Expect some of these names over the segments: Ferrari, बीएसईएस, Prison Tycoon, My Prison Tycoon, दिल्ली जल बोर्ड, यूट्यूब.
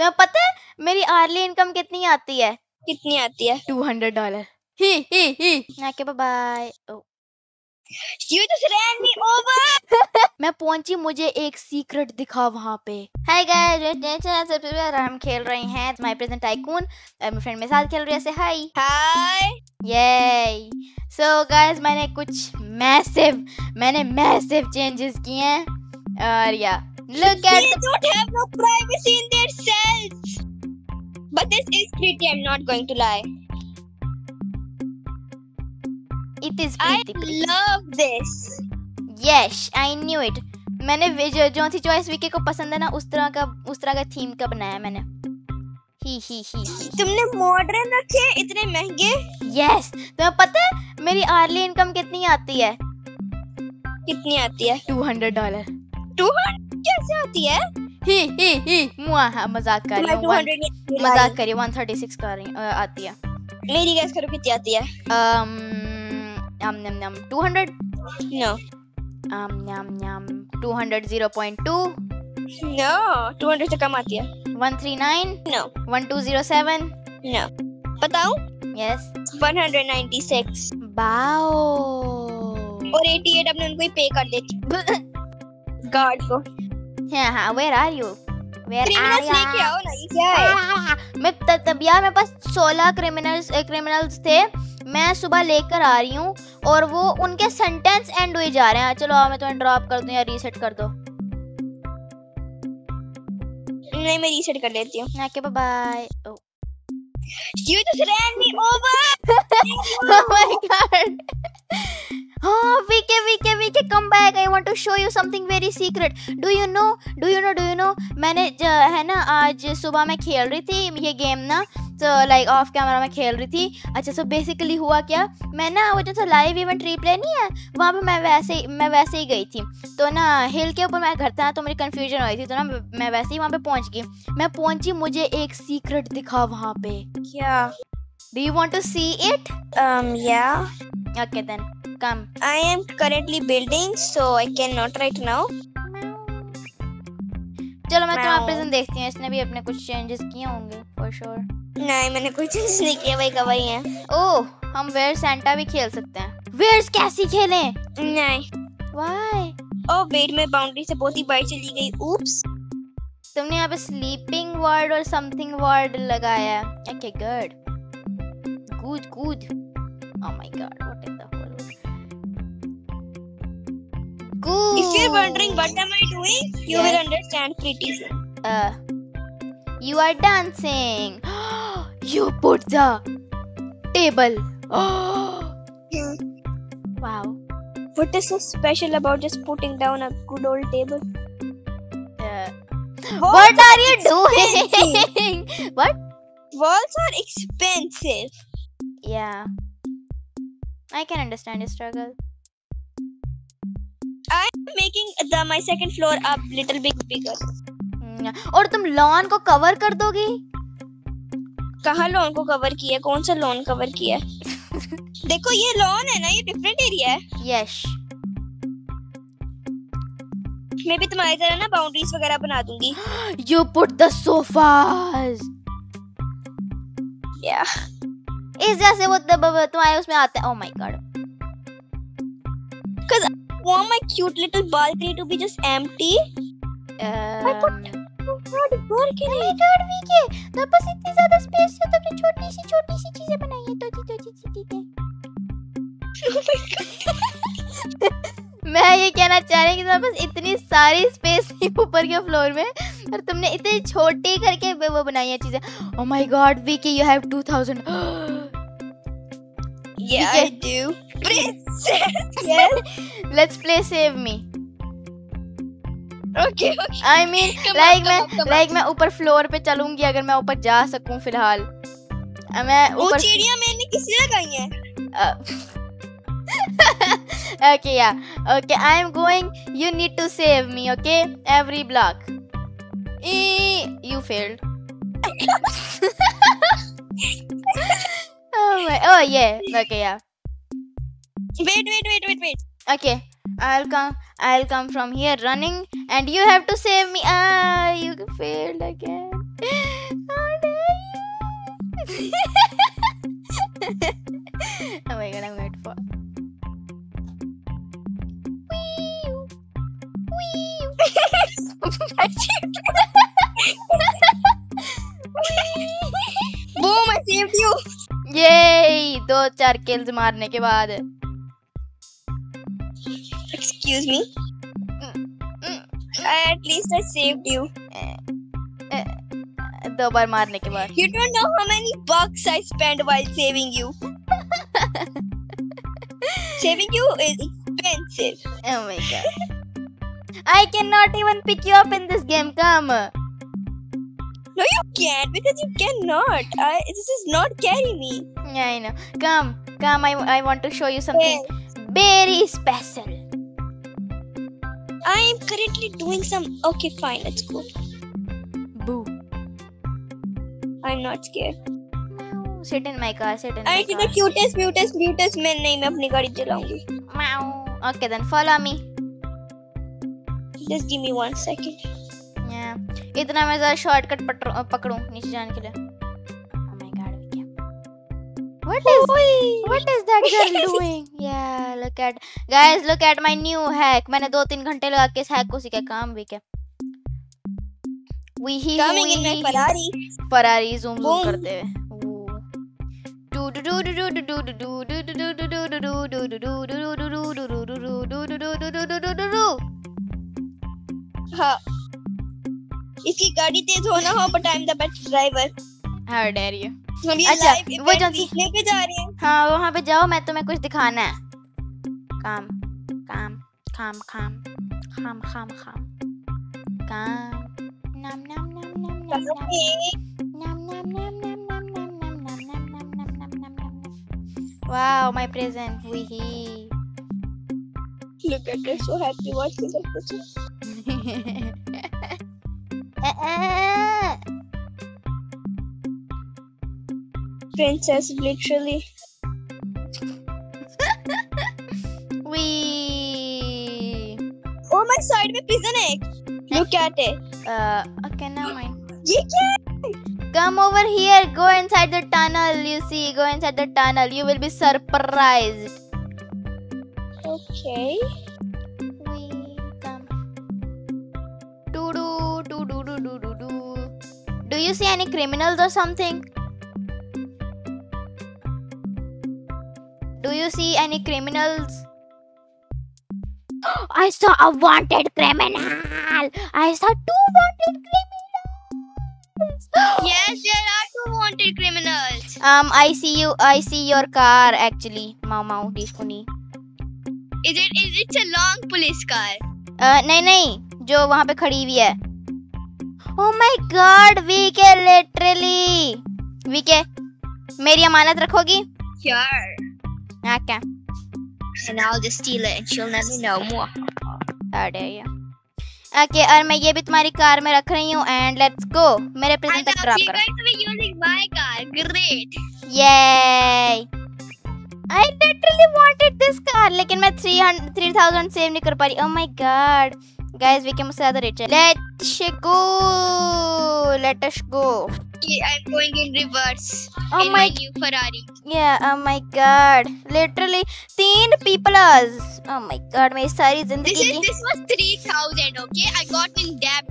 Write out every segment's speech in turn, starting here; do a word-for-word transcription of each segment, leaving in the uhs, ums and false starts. तो पता है मेरी आर्ली इनकम कितनी आती है? कितनी आती है? Two hundred dollar. ही ही ही नाके bye. You just ran me over. मैं पहुंची, मुझे एक सीक्रेट दिखा वहाँ पे। हाय गाइस, हम खेल रहे हैं माय प्रिजन टाइकून। मेरे फ्रेंड मेरे साथ खेल रही है, से हाय हाय ये। सो गाइस मैंने कुछ मैसिव मैंने मैसिव चेंजेस किए हैं और या look at don't have no privacy in their cells but this is pretty, I am not going to lie. It is pretty. I love this. Yes, I knew it. मैंने जो थी choice Vicky को पसंद है ना, उस तरह का उस तरह का थीम का बनाया मैंने। ही ही ही। तुमने मॉडर्न रखे इतने महंगे? Yes. तुम्हें पता है मेरी आर्ली इनकम कितनी आती है? कितनी आती है? Two hundred dollar. Two hundred कैसे आती है? ही ही ही मुआ मजाक कर रही हूँ, मजाक कर रही हूँ। वन थर्टी सिक्स कर रही आती है। मेरी गैस करो कितनी आती है? um, Um, um, um, two hundred? No. Um, um, um, two hundred, zero point two? No, two hundred से कम आती है। one thirty-nine? No. one two zero seven? No. बताओ? Yes. one ninety-six. Wow. और eighty-eight अपने उनको ही pay कर देते। God को। हाँ हाँ, where are you? क्रिमिनल्स लेके आओ ना, ये क्या है? मैं तब यार मेरे पास सोलह क्रिमिनल्स क्रिमिनल्स थे, मैं सुबह लेकर आ रही हूँ और वो उनके सेंटेंस एंड हुए जा रहे हैं। चलो आओ मैं तुम्हें ड्रॉप कर दूँ या रीसेट कर दो। नहीं मैं रीसेट कर देती हूँ। Okay bye bye. You just ran me over. Oh my god. Oh, V K, V K, V K, come back. I want to show you something very secret. Do you know? Do you know? Do you know? मैंने है ना आज सुबह मैं खेल रही थी ये गेम ना, तो लाइक ऑफ कैमरा में खेल रही थी। अच्छा सो बेसिकली हुआ क्या, मैं ना वो जैसा लाइव इवेंट रिप्ले नहीं है, वहाँ पे मैं वैसे मैं वैसे ही गई थी। तो ना हिल के ऊपर मैं घर था तो मेरी कन्फ्यूजन हो रही थी, तो ना मैं वैसे ही वहाँ पे पहुँच गई। मैं पहुँची, मुझे एक सीक्रेट दिखा वहाँ पे। क्या? Do you want to see it? Um, yeah. Okay then. Come. I am currently building, so I cannot right now. चलो मैं तुम्हारा प्रिजन देखती हूँ, इसने भी अपने कुछ चेंजेस किए होंगे for sure. नहीं मैंने कुछ चेंजेस नहीं किए भाई, कवाई हैं। ओह, हम वेयर सेंटा भी खेल सकते हैं। वेयर्स कैसी खेलें? नहीं। Why? Oh wait, मैं बाउंड्री से बहुत ही बाहर चली गई। Oops. तुमने यहाँ पे स्लीपिंग वर्ड और समथिंग वर्ड लगाया है। Okay, good. Good, good. Oh my god, what is the whole good? If you're wondering what am I doing, you yes. will understand pretty soon. Uh, you are dancing. You put the table. Wow. What is so special about just putting down a good old table? Uh, what, what are you doing? What? Walls are expensive. Yeah, I can understand your struggle. I'm making the my second floor a little bit bigger. और तुम lawn को cover कर दोगी? कहाँ lawn को cover किया? कौन सा लॉन कवर किया? देखो ये लॉन है ना, ये डिफरेंट एरिया है। Yes. मैं भी तुम्हारी तरह ना बाउंड्रीज वगैरह बना दूंगी। You put the sofas. Yeah. इस जैसे वो तुम्हारे उसमें आते हैं। Oh my god. Cause I want my cute little balcony to be just empty. Um, I put hard work in it. God V K, तो बस इतनी ज़्यादा space है, तुमने छोटी सी छोटी सी चीजें बनाई हैं, तो जी तो जी चीजें। Oh my god. मैं ये कहना चाह रही हूँ कि तुम्हारे पास इतनी सारी स्पेस थी ऊपर के फ्लोर में और तुमने इतनी छोटी करके वो बनाई है चीजें। Oh my god, Vicky, you have two thousand. Yeah, I do. Princess. Yes. Let's play Save Me. Okay, okay. I mean, like मैं like मैं ऊपर फ्लोर पे चलूंगी अगर मैं ऊपर जा सकूं फिलहाल। मैं ऊपर। चिड़िया मैंने किसी ने कही है। Okay, yeah. Okay, I am going. You need to save me. Okay, every block. E you failed. Oh my. Oh yeah. Okay, yeah. Wait, wait, wait, wait, wait. Okay, I'll come. I'll come from here running, and you have to save me. Ah, you failed again. Oh my god, I'm going to fall. Wee-oo. Wee-oo. Boom, I saved you. Yay! दो चार kills मारने के बाद. Excuse me. I, at least I saved you. दो बार मारने के बाद. You don't know how many bucks I spent while saving you. Saving you is expensive. Oh my god. I cannot even pick you up in this game. Come. No, you can't because you cannot. I, this is not carry me. Yeah, I know. Come, come. I, I want to show you something yes. very special. I am currently doing some. Okay, fine. Let's go. Boo. I'm not scared. Sit in my car. Sit in I my car. I the cutest, cutest, cutest man. Nahi, main apni gaadi chalaungi. Okay, then follow me. Just give me one second. Yeah. इतना मैं ज़रा shortcut पकड़ूं नीचे जाने के लिए. Oh my god, what is Oy. what is that girl doing? Yeah, look at guys, look at my new hack. मैंने दो तीन घंटे लगा के इस hack को सीखा. काम भी क्या? We he coming in my Ferrari. Ferrari zoom zoom करते हुए. हाँ. इसकी गाड़ी तेज होना हो, but I'm the best driver. How dare you? अच्छा, वो जीतने पे जा रहे हैं. हाँ, वहाँ पे जाओ, मैं तुम्हें कुछ दिखाना है. काम, काम, काम, काम, काम, काम, काम, काम. नम नम नम नम नम नम नम नम नम नम नम नम नम नम नम नम नम नम नम. Wow, my present. Wee. Look at her, so happy watching that picture. Princess, literally. We. Oh, my side में prison है. Look at it. Uh, okay, never mind. ये क्या? Come over here. Go inside the tunnel. You see, go inside the tunnel. You will be surprised. Okay. Do you see any criminals or something? Do you see any criminals? I saw a wanted criminal. I saw two wanted criminals. Yes, there are two wanted criminals. Um, I see you. I see your car actually. Mau mau dishkuni. Is it? Is it a long police car? Uh, नहीं नहीं जो वहाँ पे खड़ी हुई है. Oh my God, V K literally. V K, मेरी अमानत रखोगी? Sure. Okay. And I'll just steal it and she'll never know more. अरे यार. Okay, और मैं ये भी तुम्हारी कार में रख रही हूँ and let's go. मेरे प्रेजेंट तक ड्रॉप करो. I'm going to be using my car. Great. Yay. I literally wanted this car, लेकिन मैं three thousand सेव नहीं कर पा रही. Oh my God. Guys, we can musse zyada rich hai. Let's go. Let us go. I'm going in reverse. Oh in my, my new Ferrari. Yeah, oh my god. Literally, teen peoples. Oh my god, my sorry zindagi. This, is, this was three thousand, okay? I got in debt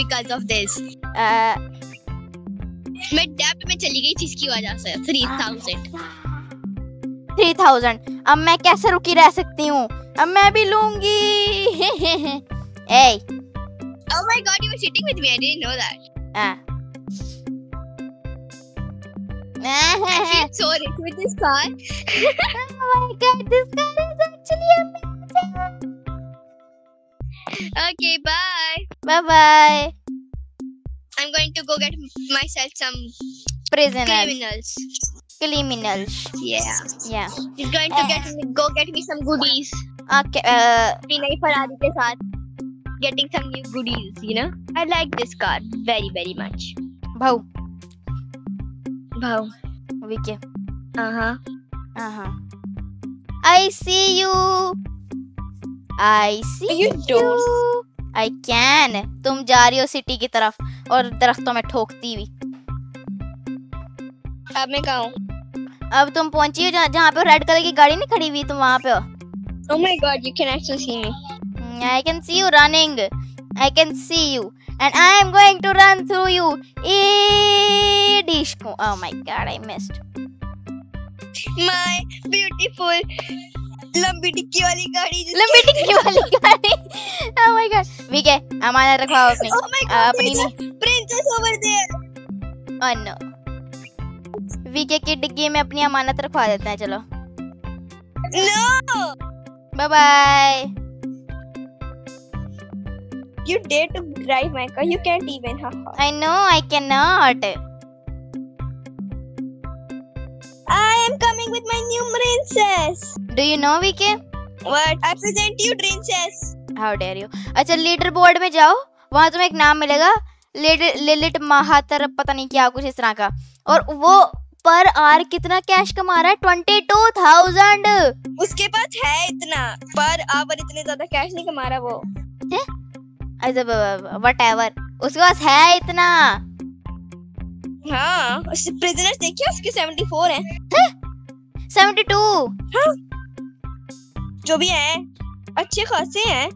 because of this. Uh, मैं debt में चली गई जिसकी वजह से three thousand. three thousand. अब मैं कैसे रुकी रह सकती हूँ? अब मैं भी लूँगी. Hey! Oh my god, you were sitting with me, I didn't know that. Ah. I feel so rich with this car. Oh my god, this car is actually amazing. Okay, bye. Bye-bye. I'm going to go get myself some prisoners. Criminals. Criminals. Yeah. Yeah. You're going to uh, get me, go get me some goodies. Okay. Uh, Ferrari ke saath. Getting some new goodies, you know. I like this car very, very much. Bhau. Bhau. V K. Uh-huh. Uh-huh. I see you. I see you. Don't. I can. तुम जा रही हो city की तरफ और दरख्तों में ठोकती हुई. अब मैं कहाँ हूँ? अब तुम पहुंची हो जहाँ पे रेड कलर की गाड़ी नहीं खड़ी हुई, तुम वहाँ पे हो। Oh my God, you can actually see me. I can see you running. I can see you, and I am going to run through you. E dish. Oh my God, I missed. My beautiful लंबी टिक्की वाली गाड़ी। लंबी टिक्की वाली गाड़ी। Oh my God. ठीक है, अमानत रखवाओ अपनी। Oh my God, अपनी नहीं। Princess over there. Oh no. VK की डिग्गी में अपनी अमानत रखवा देते हैं, चलो। No. Bye bye. You dare to drive my car? You can't even. I know, I cannot. I am coming with my new princess. Do you know VK? What? I present you, princess. How dare you? अच्छा, leader board में जाओ, वहाँ तुम्हें एक नाम मिलेगा, लिलिट महातर पता नहीं क्या कुछ इस तरह का, और वो पर आर कितना कैश कमा रहा है? बाईस हज़ार। उसके पास है इतना, पर आवर इतने ज्यादा कैश नहीं कमा रहा वो। व्हाटएवर, उसके पास है इतना। हाँ, प्रिजनर्स देखिए उसके चौहत्तर हैं। बहत्तर। हाँ, जो भी है अच्छे खासे हैं।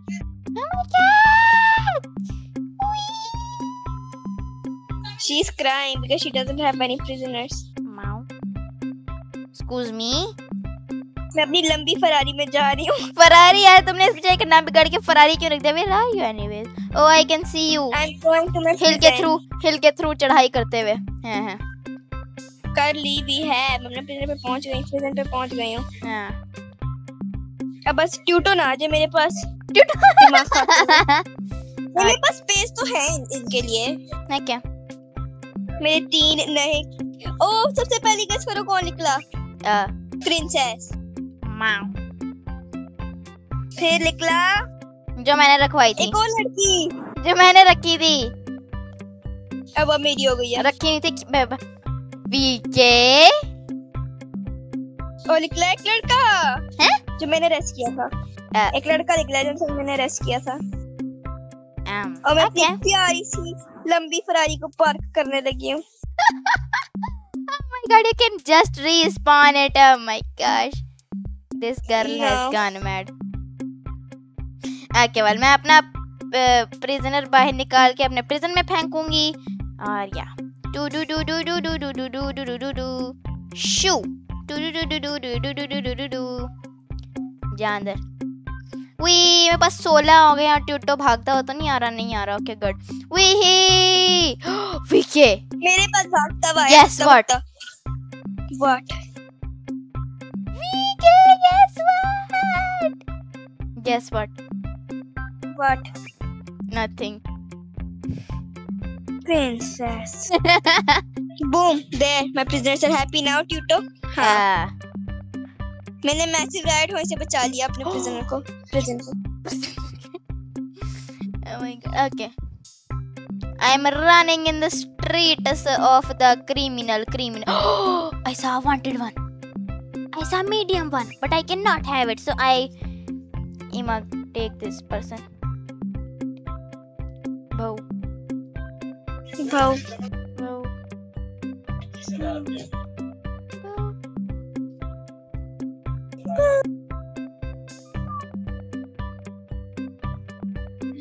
She is crying because she doesn't have any prisoners. Wow. Excuse me. मैं अपनी लंबी फरारी में जा रही हूँ। फरारी यार, तुमने इस पिक्चर का नाम बिगाड़ के फरारी क्यों रख दिया? Where are you anyways? Oh, I can see you. I'm going to my hill के through, hill के through चढ़ाई करते हुए। हाँ हाँ। कर ली भी है, मैं अपने प्रिजन पे पहुँच गई, प्रिजन पे पहुँच गई हूँ। हाँ। अब बस ट्यूटो ना आ जाए मेरे पास। ट्यूटो। मेरे पास स्पेस तो है इनके लिए। है क्या? मेरे तीन नहीं। ओह, सबसे पहले गेस करो कौन निकला? Uh princess. माँ। फिर निकला जो मैंने रखवाई थी। एक और लड़की जो मैंने रखी थी। अब वो मेरी हो गई है। रखी नहीं थी। वीके। और निकला एक लड़का। हैं? जो मैंने रेस्ट किया था। एक लड़का निकला जो मैंने रेस्ट किया था। Um, और मैं अपनी प्यारी सी लंबी फरारी को पार्क करने लगी हूँ। Oh my God, you can just respawn it. Oh my gosh, this girl no. has gone mad. Okay, well, मैं अपना प्रिजनर बाहर निकाल के अपने प्रिजन में फेंकूंगी और या डू डू डू डू डू डू डू डू डू डू डू डू शू डू डू डू डू डू डू डू डू डू डू जा अंदर। वी मेरे पास सोलह हो गए। ट्यूटो भागता हो तो नहीं आ रहा, नहीं आ रहा। Okay good. वी ही वीके मेरे पास भागता हुआ है। Guess what what VK guess what guess what what nothing princess. Boom there my prisoners are happy now ट्यूटो। हां, मैंने मैसिव राइड होने से बचा लिया अपने प्रिजनर को। प्रिजन को। Oh my God. Okay. I'm running in the streets of the criminal criminal. Oh, I saw a wanted one. I saw a medium one, but I cannot have it, so I Ima, take this person. Bow. Bow. Bow. Bow.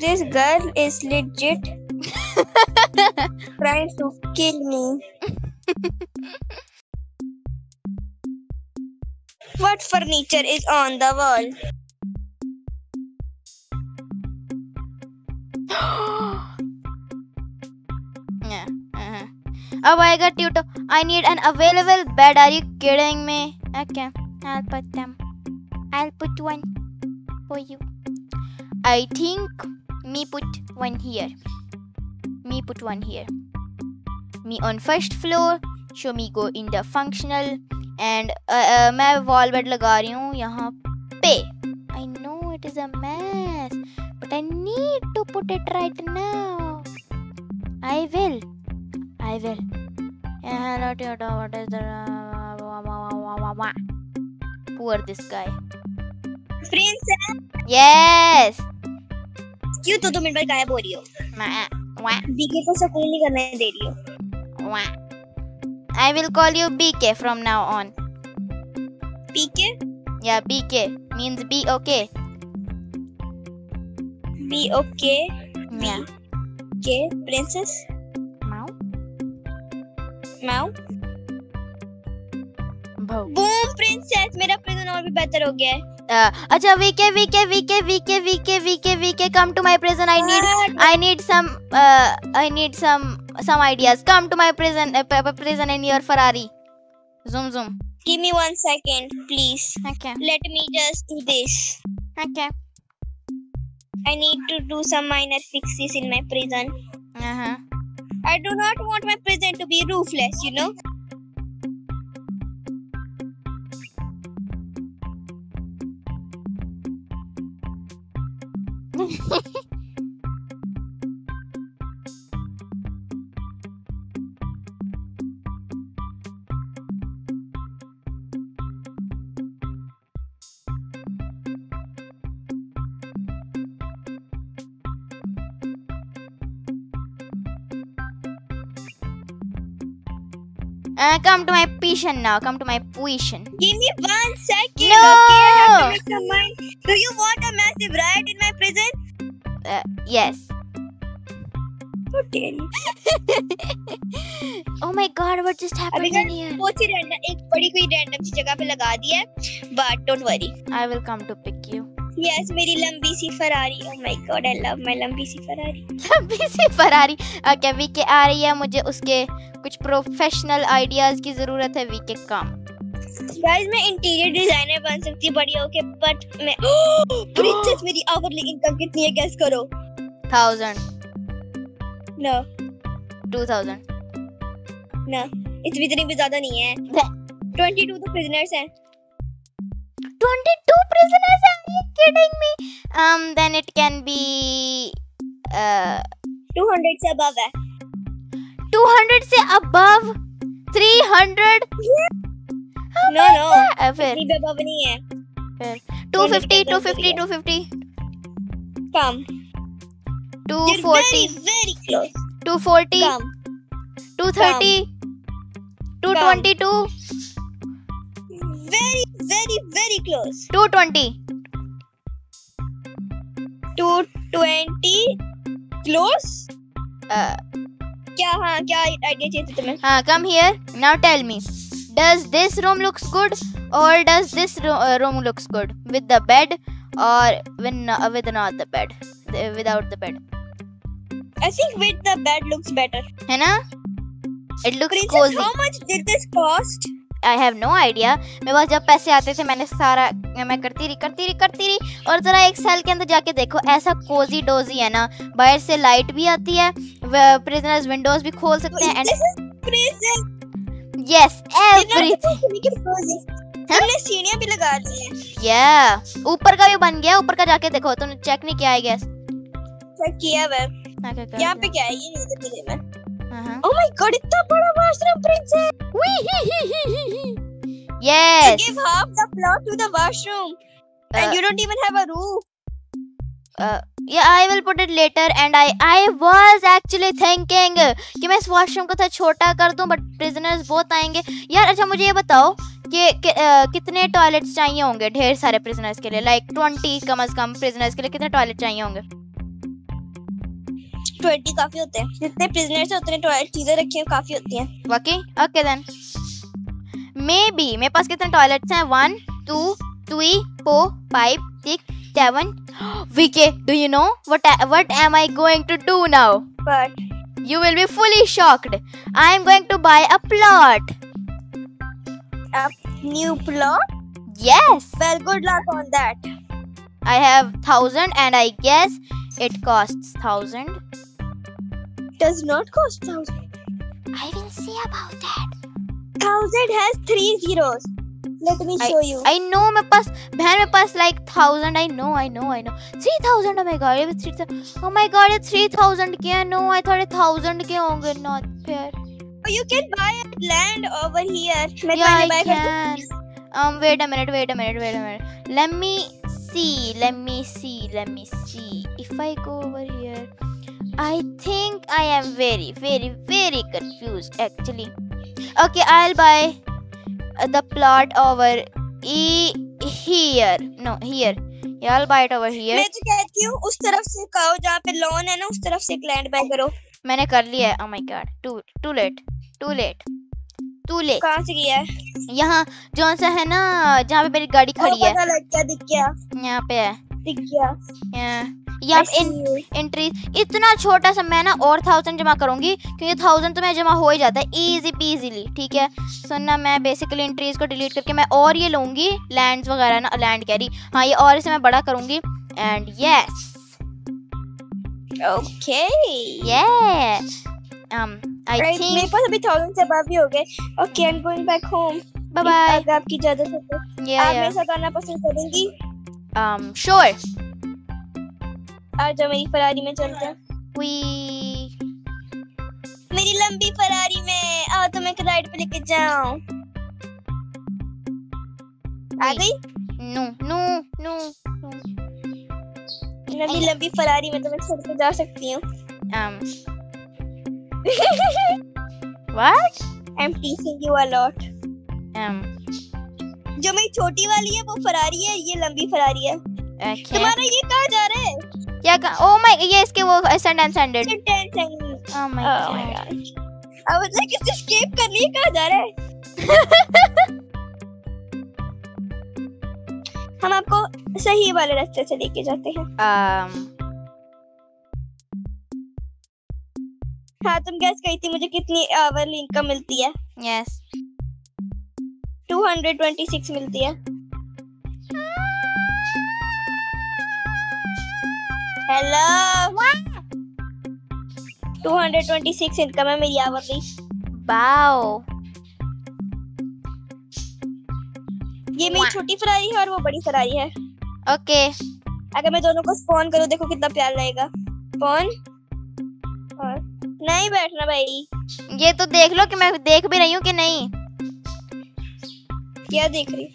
This girl is legit trying to kill me. What furniture is on the wall? Yeah. Uh-huh. Oh my God, Tuto, I need an available bed. Are you kidding me? Okay, I'll put them. I'll put one for you. I think me put one here. Me put one here. Me on first floor. Show me go in the functional. And uh, uh, मैं wall bed लगा रही हूँ यहाँ पे. I know it is a mess, but I need to put it right now. I will. I will. Hello, Tito. What is the? Poor this guy. Princess. Yes. क्यों तो तुम इनपर गायब हो रही हो? वाह वाह। बीके को सकून नहीं करने दे रही हो। वाह। I will call you B K from now on. B K? Yeah, B K means be okay. Be okay? Yeah. K, princess? Mau? Mau? Boom, princess! मेरा prison और भी बेहतर हो गया है। अच्छा, V K, V K, V K, V K, V K, V K, V K, come to my prison. I need, I need some, uh, I need some, some ideas. Come to my prison, uh, prison in your Ferrari. Zoom, zoom. Give me one second, please. Okay. Let me just do this. Okay. I need to do some minor fixes in my prison. Uh huh. I do not want my prison to be roofless, you know. Uh, come to my position now. Come to my position. Give me one second. No. Okay, I have to make my mind. Do you want a massive riot in my prison? Uh, yes. Okay. Oh my God! What just happened in here? बहुत ही random, एक बड़ी कोई random सी जगह पे लगा दी है. But don't worry. I will come to pick you. Yes, मेरी लंबी सी Ferrari. Oh my God, I love my लंबी सी Ferrari. लंबी सी Ferrari. Okay, V K आ रही है. मुझे उसके कुछ प्रोफेशनल आइडियाज की जरूरत है V K काम। Guys, मैं इंटीरियर डिजाइनर बन सकती हूँ बढ़िया ओके बट मैं प्रिंसेस मेरी आवरली इनकम कितनी है गैस करो। Thousand. No. Two thousand. No. इतनी भी ज़्यादा नहीं है। Twenty two तो prisoners हैं। Twenty two prisoners हैं? Are you kidding me? Um, then it can be uh two hundred से above है। two hundred से above three hundred yeah. Oh no no uh, फिर above नहीं है फिर two fifty two fifty two fifty कम two forty very close two forty कम two thirty two twenty-two very very very close two twenty two twenty close uh क्या हाँ क्या idea चाहिए तुम्हें हाँ come here now tell me does this room looks good or does this room looks good with the bed or with with not the bed without the bed I think with the bed looks better है ना it looks cozy how much did this cost I have no idea मैं बस जब पैसे आते थे मैंने सारा मैं करती रही करती रही करती रही और जरा एक साल के अंदर जाके देखो ऐसा कोजी डोजी है ना बाहर से लाइट भी आती है प्रिजनर्स विंडोज भी खोल सकते हैं एंड यस एवरीथिंग हमने सीढ़ियां भी लगा ली हैं या ऊपर का भी बन गया ऊपर का जाके देखो तुमने चेक नहीं किया आई गेस चेक किया वेब यहाँ पे क्या है ये नहीं तो मिले मैं Uh-huh. Oh my God! It's a big washroom, princess. Wee hee hee hee hee. Yes. You give half the floor to the washroom, uh, and you don't even have a roof. Uh, yeah, I will put it later. And I, I was actually thinking कि मैं इस washroom को थोड़ा छोटा कर दूं, but prisoners बहुत आएंगे. यार अच्छा मुझे ये बताओ कि कि कितने toilets चाहिए होंगे ढेर सारे prisoners के लिए, like twenty कम से कम prisoners के लिए कितने toilet चाहिए होंगे? twenty काफी होते हैं जितने prisoners हैं उतने toilet चीजें रखी हैं काफी होती हैं वाकई okay then maybe मेरे पास कितने toilets हैं one two three four five six seven V K do you know what what am I going to do now but you will be fully shocked I am going to buy a plot a new plot yes well good luck on that I have thousand and I guess it costs thousand does not cost thousand I will see about that thousand has three zeros let me I, show you I know my pass bhai my pass like thousand I know I know I know three thousand oh my God it was three oh my God it's three thousand kya no I thought it thousand ke honge not fair oh, you can buy land over here main yeah, buy can. Um wait a minute wait a minute wait a minute let me see let me see let me see if I go over here I think I am very very very confused actually Okay, I'll buy the plot over e here. No, here. Yeah, I'll buy it over here. मैं तो कहती हूँ उस तरफ से खाओ जहाँ पे lawn है ना उस तरफ से land buy करो. मैंने कर लिया है. Oh my god. Too too late. Too late. Too late. कहाँ से गया है? यहाँ जौन सा है ना जहाँ पे मेरी गाड़ी खड़ी है. पता लग गया दिख गया. यहाँ पे है. दिख गया. Yeah. या एंट्री इतना छोटा सा मैं ना और थाउजेंड जमा करूंगी क्योंकि थाउजेंड तो मैं जमा हो ही जाता है इजी पीजीली. ठीक है सुनना मैं बेसिकली एंट्रीज को डिलीट करके मैं और ये लूंगी लैंड्स वगैरह ना लैंड कैरी हाँ ये और इसे मैं बड़ा करूंगी and yes okay yes um I think मेरे पास अभी थाउजेंड से बाकी हो गए. Okay I am going back home. Bye bye. अगर आपकी इजाजत हो तो आप मेरे साथ करना पसंद करेंगी? um sure. आज मेरी फरारी में चलते हैं. मेरी लंबी फरारी में आओ तो मैं राइड पे लेके जाऊं. आ गई? नो नो नो मेरी लंबी फरारी में तो मैं छोड़ के जा सकती हूँ. um what? I'm teasing you a lot. um जो मेरी छोटी वाली है वो फरारी है ये लंबी फरारी है. okay. तुम्हारा ये कहाँ जा रहा है? या ओ माय ये इसके वो sentence ended sentence oh my god I was like it's escape करने का जा रहा है. हम आपको सही वाले रास्ते से लेके जाते हैं. um... हाँ तुम गैस कही थी मुझे कितनी आवरली इनकम मिलती है? यस दो सौ छब्बीस मिलती है. हेलो दो सौ छब्बीस इनकम है मेरी आवरली. वाओ ये मेरी छोटी फरारी है और वो बड़ी फरारी है. Okay okay. अगर मैं दोनों को स्पॉन करूं देखो कितना प्यार लगेगा. स्पॉन और नहीं बैठना भाई. ये तो देख लो कि मैं देख भी रही हूँ कि नहीं. क्या देख रही?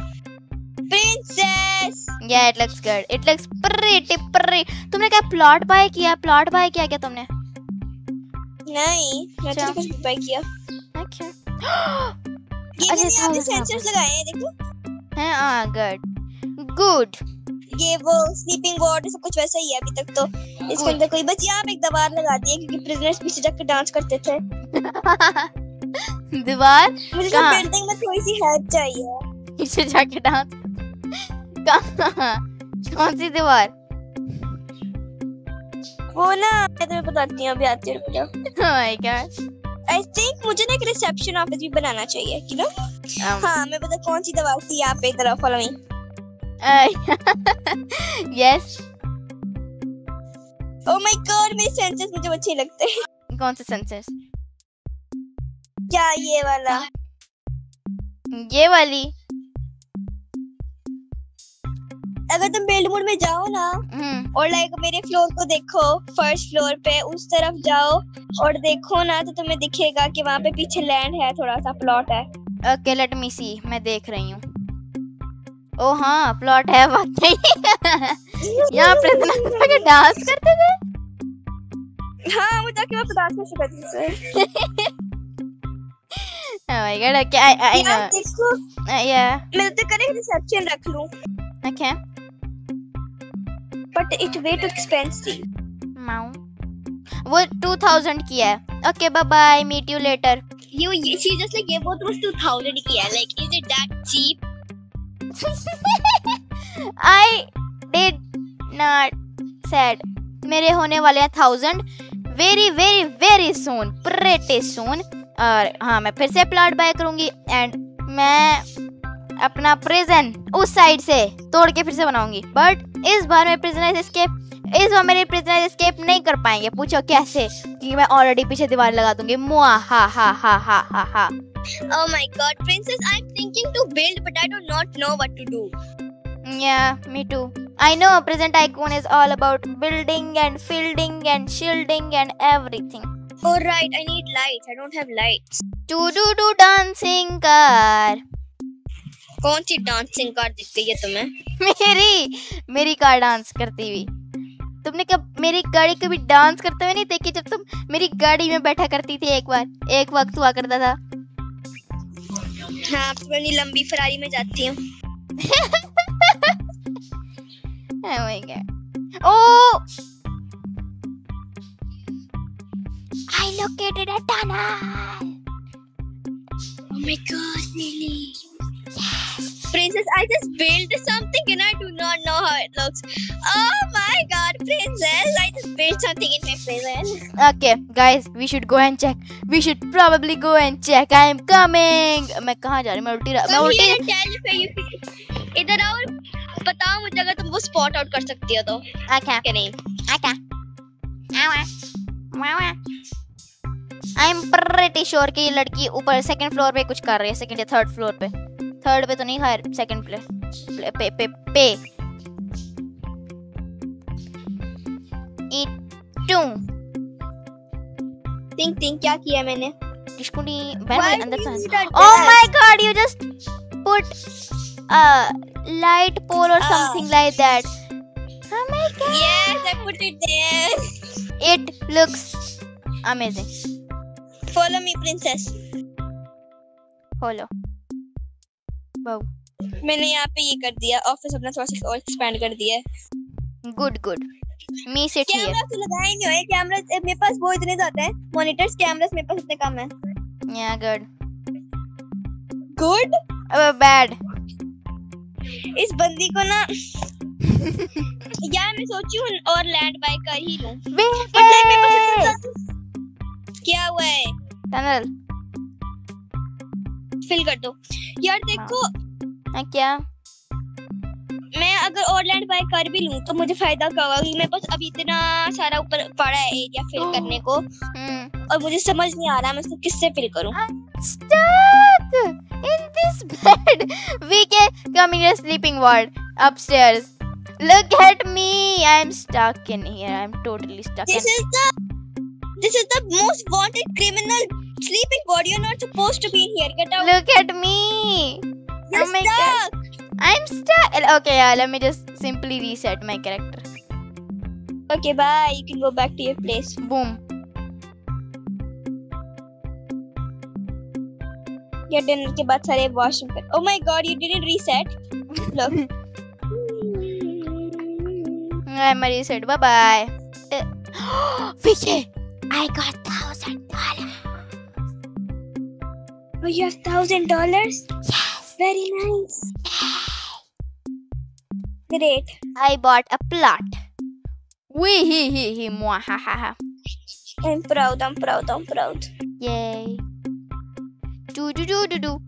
Princess. Yeah, it looks good. It looks pretty, pretty. तुमने क्या प्लॉट बाय किया? प्लॉट बाय किया क्या तुमने? नहीं, मैंने कुछ बाय किया. Okay. ये मैंने आपने सेंसर्स लगाए हैं देखो. हैं हाँ good, good. ये वो स्लीपिंग वार्ड सब कुछ वैसा ही है अभी तक तो. इसके अंदर कोई बस यहाँ पे एक दीवार लगा दी है क्योंकि प्रिजनर्स पीछे जाकर डांस करते थे. दीवार? मुझे पेंटिंग में थोड़ी सी हेल्प चाहिए. पीछे जाके डांस कौन सी दीवार? वो ना मैं तुम्हें बताती हूँ अभी आती हूँ. रुक जाओ. Oh my god. I think मुझे ना एक रिसेप्शन ऑफिस भी बनाना चाहिए कि ना. um. हाँ मैं पता कौन सी दीवार थी यहाँ पे तरफ follow me. Yes. Oh my god मेरे सेंसेस मुझे अच्छे लगते हैं. कौन से सेंसेस? क्या ये वाला? ये वाली अगर तुम बिल्ड मोड में जाओ ना और लाइक मेरे फ्लोर को देखो फर्स्ट फ्लोर पे उस तरफ जाओ और देखो ना तो तुम्हें दिखेगा कि वहाँ पे पीछे लैंड है थोड़ा सा प्लॉट है. ओके लेट मी सी मैं देख रही हूँ. ओ हाँ प्लॉट है वाकई. यहाँ पे इतना डांस करते थे. हाँ मुझे जाके वापस डांस नहीं सिखाती थी. Oh my god, okay, I, I know. Uh, yeah. मैं तो करें रिसेप्शन रख लूं. Okay. But it way too expensive. माउ. वो two thousand की है. Okay, bye bye, meet you later. You, she just like ये वो तो बस two thousand की है. Like is it that cheap? I did not said. मेरे होने वाले हैं thousand very very very soon, pretty soon. और हाँ मैं फिर से प्लॉट बाय करूंगी एंड मैं अपना प्रिजन उस साइड से तोड़ के फिर से बनाऊंगी. बट इस बार मेरे प्रिजनर्स एस्केप इस बार मेरे प्रिजनर्स एस्केप नहीं कर पाएंगे. पूछो कैसे कि मैं ऑलरेडी पीछे दीवार लगा दूंगी. मुआ हा हा हा हा हा हा. Oh my god princess I am thinking to build but I do not know what to do. Yeah, me too. I know Prison Tycoon is all about building and fielding and shielding and everything. Oh right, I need lights. I don't have lights. Do do do dancing car. कौन सी dancing car दिखती है तुम्हें? मेरी मेरी car dance करती हुई. तुमने कब मेरी गाड़ी कभी डांस करते हुए नहीं देखी? जब तुम मेरी गाड़ी में बैठा करती थी एक बार एक वक्त हुआ करता था. हाँ, अपनी लंबी फरारी में जाती हूँ। Oh my God. Oh! I located a tunnel. Oh my gosh, Lily. Yes. Princess, I just built something and I do not know how it looks. Oh my God, Princess, I just built something in my prison. Okay, guys, we should go and check. We should probably go and check. I am coming. मैं कहाँ जा रही हूँ? मैं उल्टी रहा। मैं उल्टी। Come here, tell me. इधर आओ। बताओ मुझे अगर तुम वो स्पॉट आउट कर सकती हो तो। Okay. कि नहीं? Okay. आवा, आवा। I'm pretty sure कि ये लड़की ऊपर सेकंड फ्लोर पे कुछ कर रही है, सेकंड या थर्ड फ्लोर पे। थर्ड पे तो नहीं, हायर सेकंड पे, पे, पे, पे, पे। It two. Think think क्या किया मैंने? टिश्कुनी बैन अंदर से। Oh my God! You just put uh light pole or something uh, like that. Oh my God. Yes, I put it there. It looks amazing. Follow me, princess. Follow. Wow. मैंने यहाँ पे ये कर दिया, office अपना थोड़ा सा और एक्सपेंड कर दिया। Good, good. Me sit here. Camera तो लगाया नहीं है, कैमरा मेरे पास वो इतने ज़्यादा हैं, मॉनिटर्स, कैमरास मेरे पास इतने कम हैं। Yeah, good. Good? Uh, bad. इस बंदी को ना यार मैं सोची हूँ और लैंड बाय कर ही लूँ। क्या हुआ है? टनल फिल कर दो यार। देखो हाँ। क्या मैं अगर और लैंड बाय कर भी लूँ तो मुझे फायदा क्या होगा? मेरे पास अभी इतना सारा ऊपर पड़ा है एरिया फिल करने को और मुझे समझ नहीं आ रहा मैं इसको किससे फिल करूँ। In this bed, we can come in a sleeping ward upstairs. Look at me, I'm stuck in here. I'm totally stuck. This in is the this is the most wanted criminal sleeping ward. You're not supposed to be in here. Get out. Look at me. You're oh my stuck. God. I'm stuck. Okay, yeah, let me just simply reset my character. Okay, bye. You can go back to your place. Boom. या dinner के बाद सारे washroom पे। Oh my God, you didn't reset. Look. I'm a reset. Bye bye. Vicky, I got thousand dollars. Oh, you have thousand dollars? Yes. Very nice. Great. I bought a plot. Wee hee hee hee. Mwah ha ha ha. I'm proud. I'm proud. I'm proud. Yay. Do do do do do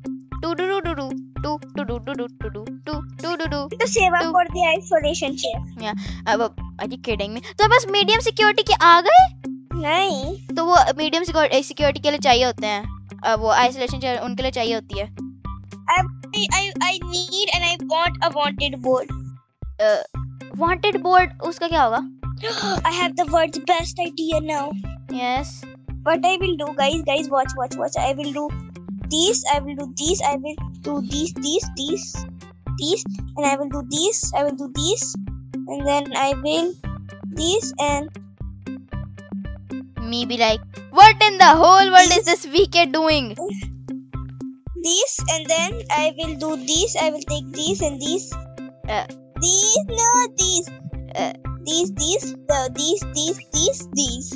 do do do do do do do do do do do do do do. To save up for the isolation chair. Yeah. अब are you kidding me? तो बस medium security के आ गए? नहीं. तो वो medium security के लिए चाहिए होते हैं। वो isolation chair उनके लिए चाहिए होती है। I I I need and I want a wanted board. Wanted board उसका क्या होगा? I have the world's best idea now. Yes. What I will do, guys, guys, watch, watch, watch. I will do. These I will do these I will do these these these these and I will do these I will do these and then I will these and me be like what in the whole world is this V K doing? These and then I will do these I will take these and these uh. these no these uh. these these the these these these these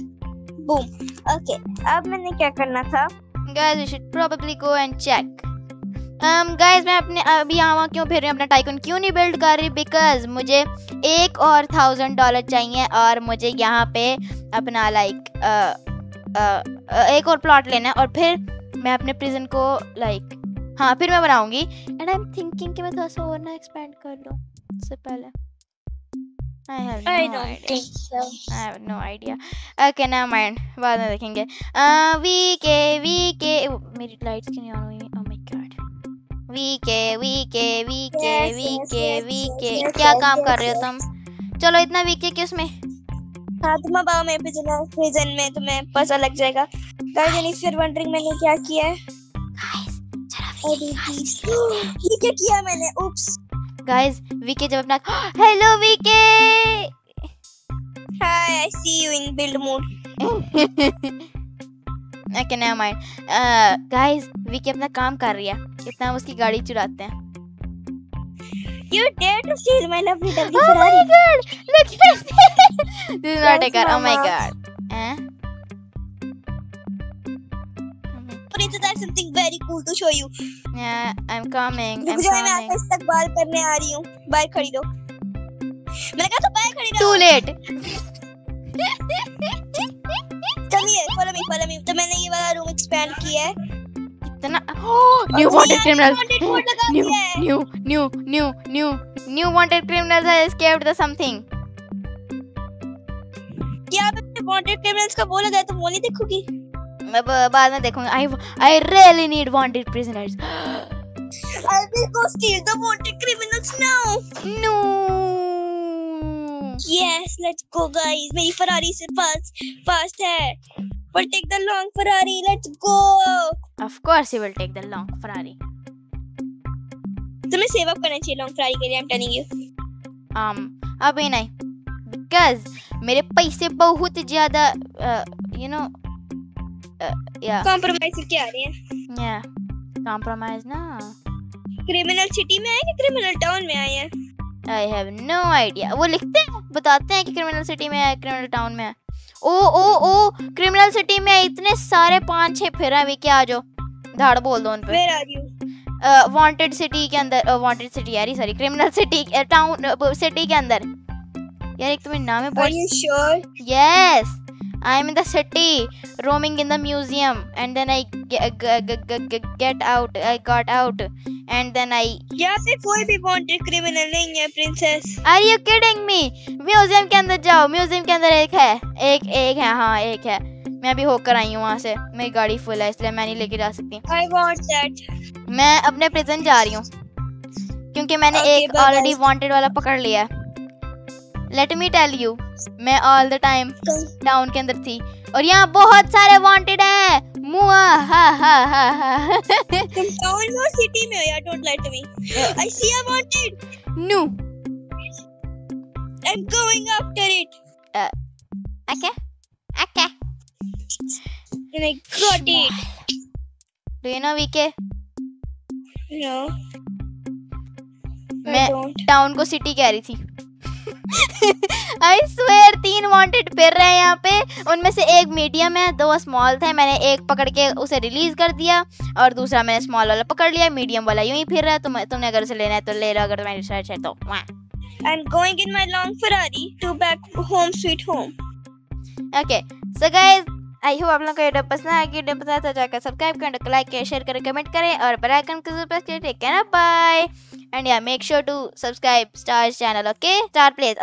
boom. Okay, अब मैंने क्या करना था? Guys, we should probably go and check. Um, guys, मैं अपने अभी यहाँ क्यों फिर रही हूँ? अपना टाइकून क्यों नहीं बिल्ड कर रही? Because मुझे एक और थाउजेंड डॉलर चाहिए और मुझे यहाँ पे अपना लाइक एक और प्लॉट लेना है और फिर मैं अपने प्रिजन को लाइक हाँ फिर मैं बनाऊँगी and I'm thinking कि मैं थोड़ा सा और ना एक्सपेंड कर लूँ उससे पहले। I have no I don't idea. Think so. I have no idea. Okay, never mind. बाद में देखेंगे. Uh, V K V K मेरी lights क्यों नहीं on हुई? Oh my God. V K V K V K V K V K क्या काम कर रहे हो तुम? चलो इतना V K किस में? हाँ तुम अब आओ मेरे प्रिजन प्रिजन में तुम्हें पता लग जाएगा. Guys, and if you're wondering मैंने क्या किया है? Guys, चलो V K ये क्या किया मैंने? Oops. Guys, V K जब अपना Hello V K. Hi, I see you in build mode. Okay, never mind. Uh, guys, Vicky अपना काम कर रही है. कितना हम उसकी गाड़ी चुराते हैं. You dare to steal my lovely Ferrari? Oh my God! Look at this. This is not a car. Oh my God. Eh? Princess, I have something very cool to show you. Yeah, I'm coming. I'm coming. मैं आपके साथ बाल करने आ रही हूँ. बाल खरीदो. मैंने कहा तो बाल खरीदो. Too late. Come here, follow me, follow me. तो मैंने ये वाला रूम एक्सपेंड किया है. कितना new wanted criminals, new new new new new new wanted criminals has escaped the something. क्या आपने वांटेड क्रिमिनल्स का बोला था? तुम वो नहीं देखोगी? मैं बाद में देखूंगी. I I really need wanted prisoners. I will go steal the wanted criminals now. No. Yes, let's go, guys. My Ferrari is fast, fast. Hai. We'll take the long Ferrari. Let's go. Of course, you will take the long Ferrari. तुम्हें save up करना चाहिए long Ferrari के लिए. I'm telling you. Um, अभी नहीं, because मेरे पैसे बहुत ज़्यादा, uh, you know, uh, yeah. Compromise क्या आ रही है? Yeah, compromise ना. Criminal city में आए कि criminal town में आए हैं? I have no idea. वो लिखते हैं, बताते हैं कि क्रिमिनल सिटी में है, क्रिमिनल टाउन में है. ओ ओ ओ, क्रिमिनल सिटी में इतने सारे पांच छह फिर हैं. वे क्या आ जाओ, धाड़ बोल दो उन पे. Where are you? Wanted city के अंदर, वांटेड सिटी यारी, sorry, criminal city town city के अंदर. यार एक तुम्हें नाम है. Are you sure? Yes, I am in the city, roaming in the museum, and then I get out. I got out. And then I. यहाँ पे कोई भी wanted criminal नहीं है, princess. Are you kidding me? Museum के अंदर जाओ. Museum के अंदर एक है, एक एक है, हाँ एक है. मैं अभी होकर आई हूँ वहाँ से. मेरी गाड़ी फुल है इसलिए मैं नहीं लेके जा सकती. I want that. मैं अपने प्रिजन जा रही हूँ क्योंकि मैंने okay, एक already wanted वाला पकड़ लिया. Let me tell you, मैं all the time टाउन के अंदर थी और यहाँ बहुत सारे wanted हैं. Muahahaha. Some town or city में हो यार. Don't lie to me. I see a wanted. No. I'm going after it. Uh, okay. Okay. And I got it. Do you know V K? No. मैं town को city कह रही थी. I swear, तीन wanted फिर रहे हैं यहाँ पे. उनमें से एक मीडियम है, दो स्मॉल थे. मैंने एक पकड़ के उसे रिलीज कर दिया और दूसरा मैंने स्मॉल वाला पकड़ लिया. मीडियम वाला यूं ही फिर रहा है. तुम, तुमने अगर उसे लेना है तो ले लो, अगर तुम्हारी रिसर्च है तो. I'm going in my long Ferrari to back home sweet home. Okay, so guys, I hope आप लोगों को ये वीडियो पसंद आएगी. वीडियो पसंद आए तो जाकर सब्सक्राइब करें, लाइक करें, शेयर करें, कमेंट करें और बेल आइकन को जरूर प्रेस करें. Take care, bye. And yeah make sure to subscribe stars channel. Okay, star place.